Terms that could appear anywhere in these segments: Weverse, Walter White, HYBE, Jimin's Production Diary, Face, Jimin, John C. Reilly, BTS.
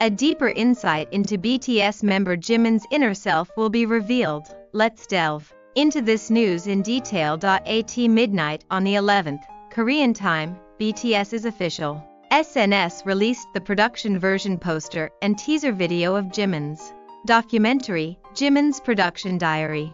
A deeper insight into BTS member Jimin's inner self will be revealed. Let's delve into this news in detail. At midnight on the 11th, Korean time, BTS's official SNS released the production version poster and teaser video of Jimin's documentary, Jimin's Production Diary.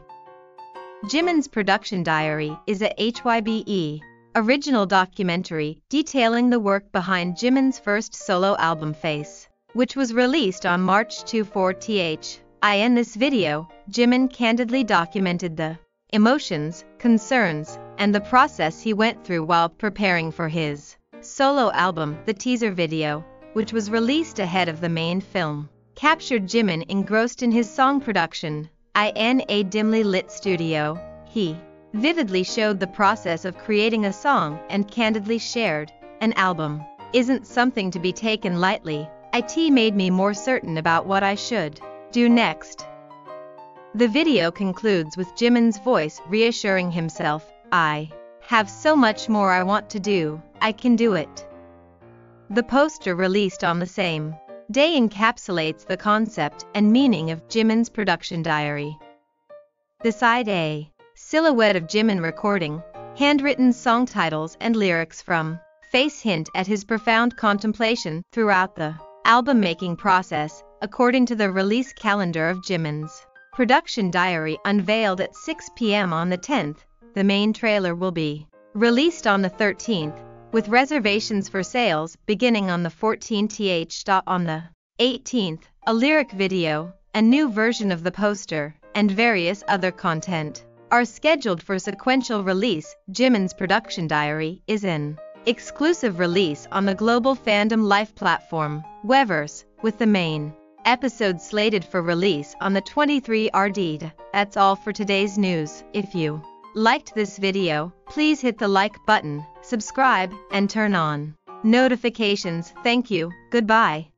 Jimin's Production Diary is a HYBE original documentary detailing the work behind Jimin's first solo album Face, which was released on March 24th. In this video, Jimin candidly documented the emotions, concerns, and the process he went through while preparing for his solo album. The teaser video, which was released ahead of the main film, captured Jimin engrossed in his song production. In a dimly lit studio, he vividly showed the process of creating a song and candidly shared, "An album isn't something to be taken lightly. It made me more certain about what I should do next." The video concludes with Jimin's voice reassuring himself, "I have so much more I want to do. I can do it." The poster released on the same day encapsulates the concept and meaning of Jimin's Production Diary. Beside a silhouette of Jimin recording handwritten song titles and lyrics from Face hint at his profound contemplation throughout the album-making process, according to the release calendar of Jimin's Production Diary unveiled at 6 p.m. on the 10th. The main trailer will be released on the 13th, with reservations for sales beginning on the 14th. On the 18th, a lyric video, a new version of the poster, and various other content are scheduled for sequential release. Jimin's Production Diary is an exclusive release on the global fandom life platform, Weverse, with the main episode slated for release on the 23rd. That's all for today's news. If you liked this video, please hit the like button, subscribe, and turn on notifications. Thank you, goodbye.